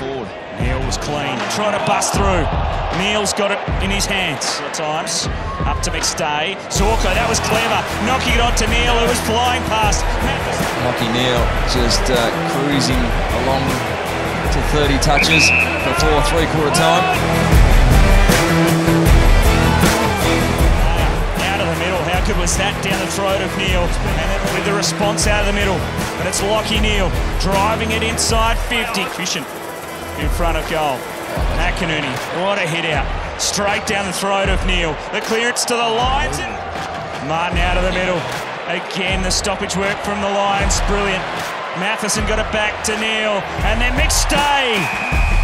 forward. Neale was clean, trying to bust through. Neale's got it in his hands. At times, up to McStay. Zorko, that was clever, knocking it on to Neale, who was flying past. Lachie Neale just cruising along to 30 touches before three-quarter time. Out of the middle, how good was that down the throat of Neale? And then with the response out of the middle. But it's Lachie Neale driving it inside 50. Efficient in front of goal. McInerney, what a hit out. Straight down the throat of Neale. The clearance to the Lions. And Martin out of the middle. Again, the stoppage work from the Lions. Brilliant. Matheson got it back to Neale, and then McStay.